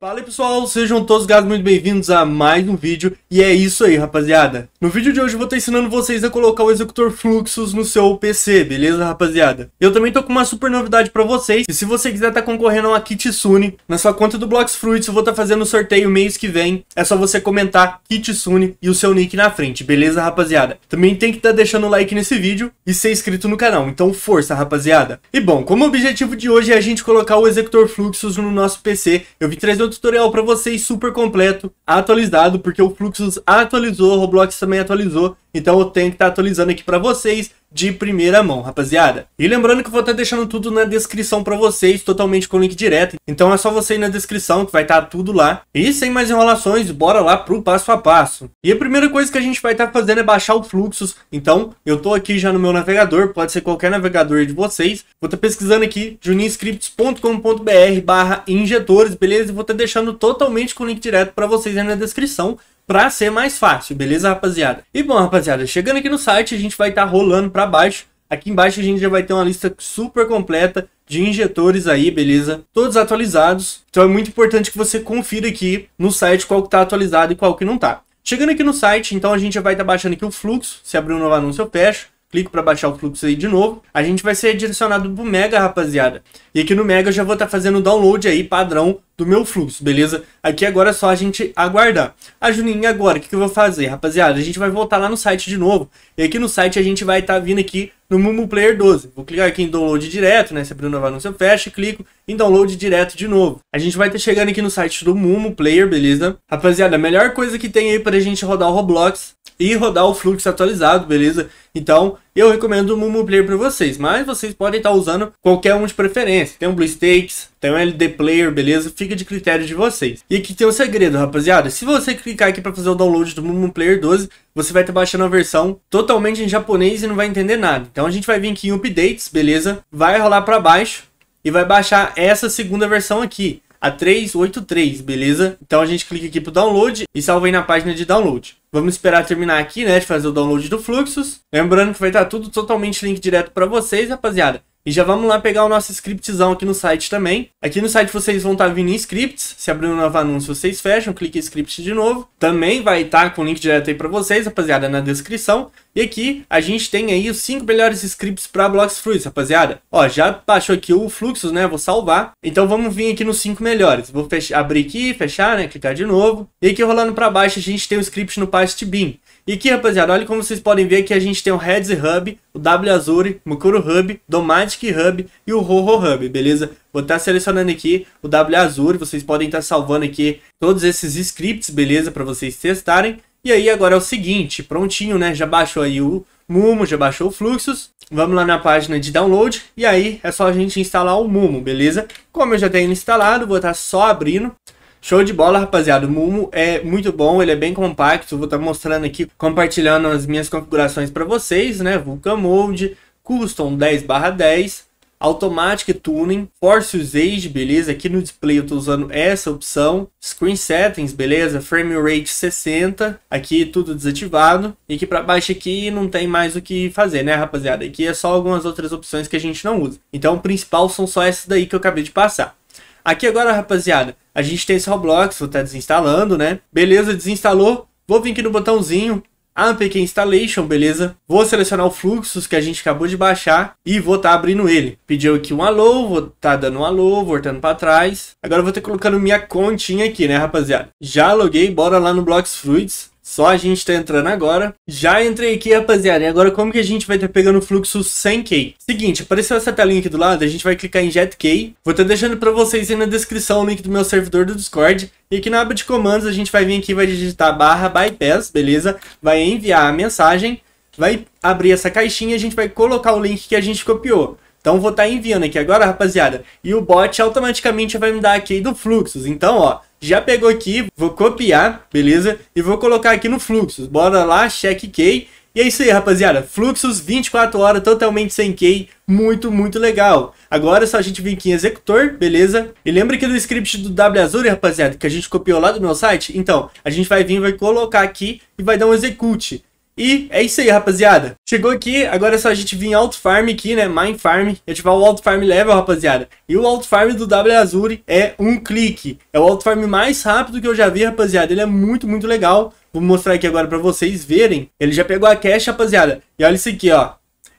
Fala aí, pessoal, sejam todos muito bem-vindos a mais um vídeo. E é isso aí, rapaziada. No vídeo de hoje eu vou estar ensinando vocês a colocar o executor Fluxus no seu PC, beleza, rapaziada? Eu também tô com uma super novidade pra vocês. E se você quiser estar concorrendo a uma Kitsune na sua conta do Blox Fruits, eu vou estar fazendo o sorteio mês que vem. É só você comentar Kitsune e o seu nick na frente, beleza, rapaziada? Também tem que estar deixando o like nesse vídeo e ser inscrito no canal, então força, rapaziada. E bom, como o objetivo de hoje é a gente colocar o executor Fluxus no nosso PC, eu vim trazer tutorial para vocês super completo, atualizado, porque o Fluxus atualizou, o Roblox também atualizou, então eu tenho que estar atualizando aqui para vocês de primeira mão, rapaziada. E lembrando que eu vou estar deixando tudo na descrição para vocês, totalmente com link direto, então é só você ir na descrição que vai estar tudo lá. E sem mais enrolações, bora lá pro passo a passo. E a primeira coisa que a gente vai estar fazendo é baixar o Fluxus, então eu tô aqui já no meu navegador, pode ser qualquer navegador de vocês. Vou estar pesquisando aqui juninscripts.com.br/injetores, beleza? E vou estar deixando totalmente com link direto para vocês aí na descrição, pra ser mais fácil, beleza, rapaziada? E bom, rapaziada, chegando aqui no site, a gente vai estar rolando pra baixo. Aqui embaixo a gente já vai ter uma lista super completa de injetores aí, beleza? Todos atualizados. Então é muito importante que você confira aqui no site qual que tá atualizado e qual que não tá. Chegando aqui no site, então a gente já vai estar baixando aqui o fluxo. Se abrir um novo anúncio, eu fecho. Clico para baixar o fluxo aí de novo. A gente vai ser direcionado pro Mega, rapaziada. E aqui no Mega eu já vou estar fazendo o download aí padrão do meu fluxo, beleza? Aqui agora é só a gente aguardar. Ah, Juninho, agora o que eu vou fazer, rapaziada? A gente vai voltar lá no site de novo. E aqui no site a gente vai estar vindo aqui no MuMu Player 12. Vou clicar aqui em download direto, né? Se abrir um novo anúncio, eu fecho e clico em download direto de novo. A gente vai estar chegando aqui no site do MuMu Player, beleza? Rapaziada, a melhor coisa que tem aí pra gente rodar o Roblox e rodar o fluxo atualizado, beleza? Então, eu recomendo o MuMu Player para vocês, mas vocês podem estar usando qualquer um de preferência. Tem um BlueStacks, tem um LD Player, beleza? Fica de critério de vocês. E aqui tem um segredo, rapaziada. Se você clicar aqui para fazer o download do MuMu Player 12, você vai estar baixando a versão totalmente em japonês e não vai entender nada. Então, a gente vai vir aqui em Updates, beleza? Vai rolar para baixo e vai baixar essa segunda versão aqui, a 383, beleza? Então a gente clica aqui pro download e salva aí na página de download. Vamos esperar terminar aqui, né, de fazer o download do Fluxus. Lembrando que vai estar tudo totalmente link direto para vocês, rapaziada. E já vamos lá pegar o nosso scriptzão aqui no site também. Aqui no site vocês vão estar vindo em scripts. Se abrir um novo anúncio, vocês fecham, clica em script de novo. Também vai estar com o link direto aí para vocês, rapaziada, na descrição. E aqui a gente tem aí os 5 melhores scripts para Blox Fruits, rapaziada. Ó, já baixou aqui o Fluxus, né? Vou salvar. Então vamos vir aqui nos 5 melhores. Vou abrir aqui, fechar, né? Clicar de novo. E aqui rolando para baixo a gente tem o script no Past Bean. E aqui, rapaziada, olha como vocês podem ver que a gente tem o Heads Hub, o W Azure, Mucuro Hub, Domatic Hub e o Roro Hub, beleza? Vou estar selecionando aqui o W Azure, vocês podem estar salvando aqui todos esses scripts, beleza? Para vocês testarem. E aí agora é o seguinte, prontinho, né? Já baixou aí o MuMu, já baixou o Fluxus. Vamos lá na página de download e aí é só a gente instalar o MuMu, beleza? Como eu já tenho instalado, vou estar só abrindo. Show de bola, rapaziada. O MuMu é muito bom, ele é bem compacto. Vou estar mostrando aqui, compartilhando as minhas configurações para vocês, né? Vulkan Mode, Custom 10/10, Automatic Tuning, Force Usage, beleza? Aqui no display eu estou usando essa opção. Screen Settings, beleza? Frame Rate 60, aqui tudo desativado. E aqui para baixo aqui não tem mais o que fazer, né, rapaziada? Aqui é só algumas outras opções que a gente não usa. Então o principal são só essas daí que eu acabei de passar. Aqui agora, rapaziada, a gente tem esse Roblox, vou estar desinstalando, né? Beleza, desinstalou. Vou vir aqui no botãozinho APK Installation, beleza? Vou selecionar o Fluxus que a gente acabou de baixar e vou estar abrindo ele. Pediu aqui um alô, vou estar dando um alô, voltando para trás. Agora eu vou estar colocando minha continha aqui, né, rapaziada? Já loguei, bora lá no Blox Fruits. Só a gente tá entrando agora. Já entrei aqui, rapaziada. E agora como que a gente vai estar pegando o fluxo 100k? Seguinte, apareceu essa telinha aqui do lado. A gente vai clicar em JetK. Vou estar deixando para vocês aí na descrição o link do meu servidor do Discord. E aqui na aba de comandos a gente vai vir aqui e vai digitar /bypass, beleza? Vai enviar a mensagem. Vai abrir essa caixinha e a gente vai colocar o link que a gente copiou. Então vou estar enviando aqui agora, rapaziada. E o bot automaticamente vai me dar a key do Fluxus. Então, ó. Já pegou aqui, vou copiar, beleza? E vou colocar aqui no Fluxus. Bora lá, check key. E é isso aí, rapaziada. Fluxus 24 horas, totalmente sem key. Muito, muito legal. Agora é só a gente vir aqui em executor, beleza? E lembra aqui do script do W Azure, rapaziada, que a gente copiou lá do meu site? Então, a gente vai vir, vai colocar aqui e vai dar um execute. E é isso aí, rapaziada. Chegou aqui, agora é só a gente vir em Auto Farm aqui, né? Mine Farm, e ativar o Auto Farm Level, rapaziada. E o Auto Farm do W Azure é um clique. É o Auto Farm mais rápido que eu já vi, rapaziada. Ele é muito, muito legal. Vou mostrar aqui agora pra vocês verem. Ele já pegou a cache, rapaziada. E olha isso aqui, ó.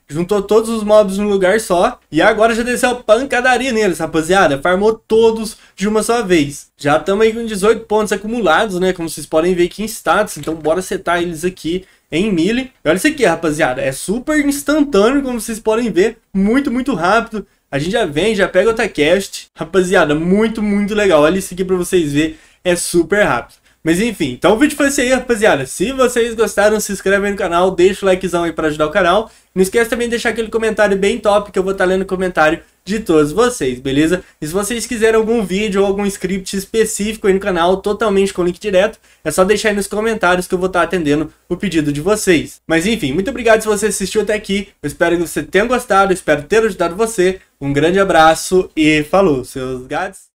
Juntou todos os mobs num lugar só. E agora já desceu a pancadaria neles, rapaziada. Farmou todos de uma só vez. Já estamos aí com 18 pontos acumulados, né? Como vocês podem ver aqui em status. Então bora setar eles aqui em melee. E olha isso aqui, rapaziada. É super instantâneo, como vocês podem ver. Muito, muito rápido. A gente já vem, já pega outra cast. Rapaziada, muito, muito legal. Olha isso aqui pra vocês verem. É super rápido. Mas enfim, então o vídeo foi esse aí, rapaziada. Se vocês gostaram, se inscreve aí no canal, deixa o likezão aí pra ajudar o canal. Não esquece também de deixar aquele comentário bem top, que eu vou estar lendo o comentário de todos vocês, beleza? E se vocês quiserem algum vídeo ou algum script específico aí no canal, totalmente com link direto, é só deixar aí nos comentários que eu vou estar atendendo o pedido de vocês. Mas enfim, muito obrigado se você assistiu até aqui. Eu espero que você tenha gostado, eu espero ter ajudado você. Um grande abraço e falou, seus gatos.